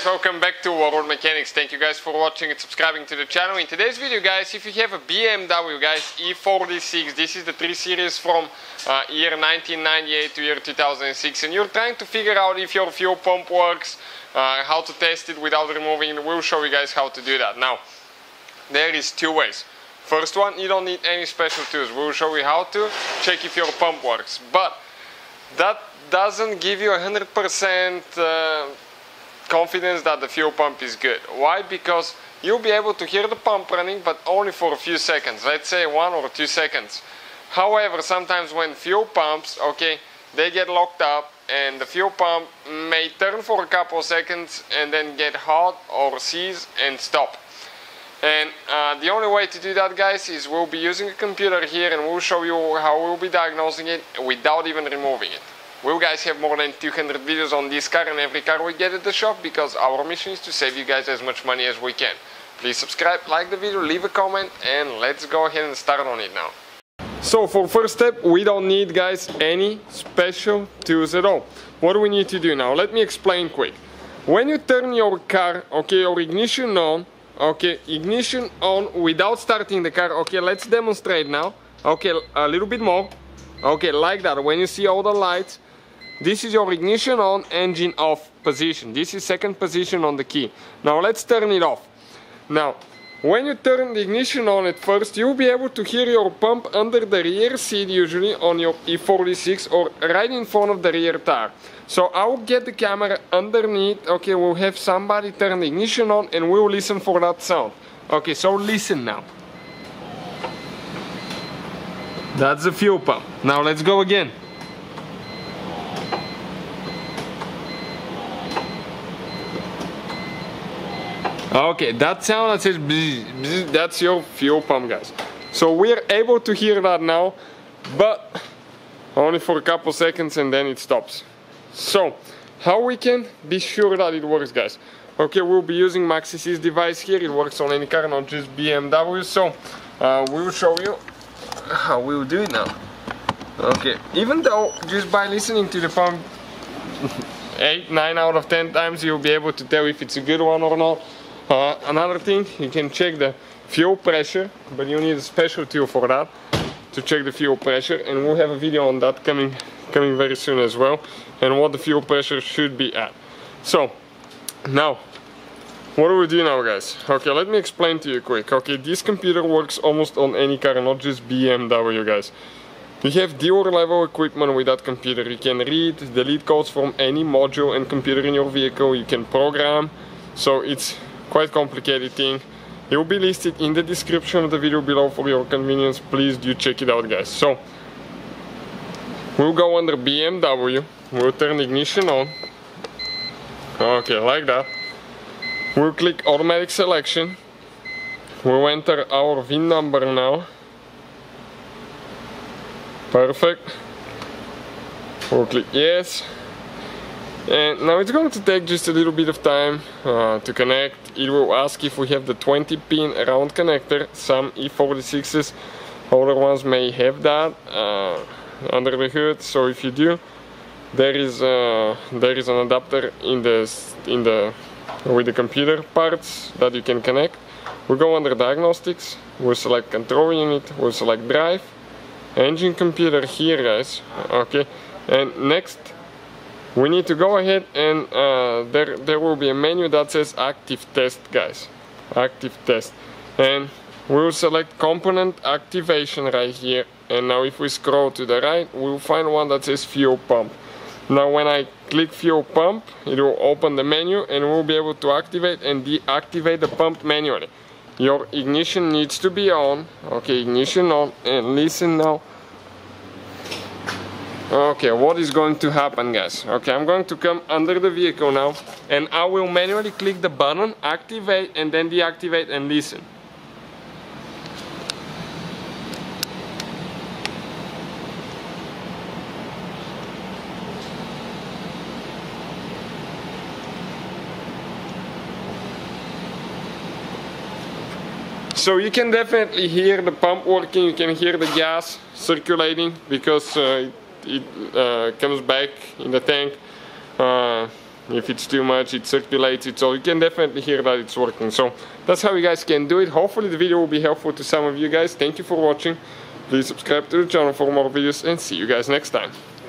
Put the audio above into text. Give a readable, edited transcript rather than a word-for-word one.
guys, welcome back to World Mechanics. Thank you guys for watching and subscribing to the channel. In today's video, guys, if you have a BMW, guys, E46, this is the 3 Series from year 1998 to year 2006, and you're trying to figure out if your fuel pump works, how to test it without removing it, we'll show you guys how to do that. Now, there is 2 ways. First one, you don't need any special tools. We'll show you how to check if your pump works, but that doesn't give you 100% confidence that the fuel pump is good. Why? Because you'll be able to hear the pump running, but only for a few seconds, let's say 1 or 2 seconds. However, sometimes when fuel pumps, okay, they get locked up and the fuel pump may turn for a couple of seconds and then get hot or seize and stop. And the only way to do that, guys, is we'll be using a computer here and we'll show you how we'll be diagnosing it without even removing it. We'll guys have more than 200 videos on this car and every car we get at the shop, because our mission is to save you guys as much money as we can. Please subscribe, like the video, leave a comment, and let's go ahead and start on it now. So for first step, we don't need, guys, any special tools at all. What do we need to do now? Let me explain quick. When you turn your car, okay, or ignition on, okay, ignition on without starting the car, okay, let's demonstrate now, okay, a little bit more, okay, like that. When you see all the lights, this is your ignition on, engine off position. This is second position on the key. Now let's turn it off. Now, when you turn the ignition on at first, you'll be able to hear your pump under the rear seat, usually on your E46 or right in front of the rear tire. So I'll get the camera underneath, okay, we'll have somebody turn the ignition on and we'll listen for that sound. Okay, so listen now. That's the fuel pump. Now let's go again. Okay, that sound that says bzz, bzz, that's your fuel pump, guys. So we're able to hear that now, but only for a couple seconds and then it stops. So how we can be sure that it works, guys? Okay, we'll be using Maxisys device here. It works on any car, not just BMW. So we'll show you how we'll do it now. Okay, even though just by listening to the pump 8, 9 out of 10 times you'll be able to tell if it's a good one or not. Another thing, you can check the fuel pressure, but you need a special tool for that, to check the fuel pressure, and we'll have a video on that coming very soon as well, and what the fuel pressure should be at. So, now, what do we do now, guys? Okay, let me explain to you quick. Okay, this computer works almost on any car, not just BMW, guys. You have dealer level equipment with that computer. You can read, delete codes from any module and computer in your vehicle, you can program, so it's quite complicated thing. It will be listed in the description of the video below for your convenience. Please do check it out, guys. So we'll go under BMW, we'll turn ignition on, okay, like that. We'll click automatic selection, we'll enter our VIN number now, perfect, we'll click yes. And now it's going to take just a little bit of time to connect. It will ask if we have the 20-pin round connector. Some E46s, older ones may have that under the hood. So if you do, there is an adapter with the computer parts that you can connect. We'll go under diagnostics. We'll select control unit. We'll select drive, engine computer here, guys. Okay, and next, we need to go ahead and there will be a menu that says active test, guys. Active test. And we'll select component activation right here. And now if we scroll to the right, we'll find one that says fuel pump. Now when I click fuel pump, it will open the menu and we'll be able to activate and deactivate the pump manually. Your ignition needs to be on. Okay, ignition on, and listen now. Okay, what is going to happen, guys? Okay, I'm going to come under the vehicle now and I will manually click the button, activate and then deactivate, and listen. So you can definitely hear the pump working, you can hear the gas circulating, because it comes back in the tank If it's too much, it circulates it, so you can definitely hear that it's working. So that's how you guys can do it. Hopefully the video will be helpful to some of you guys. Thank you for watching. Please subscribe to the channel for more videos, and see you guys next time.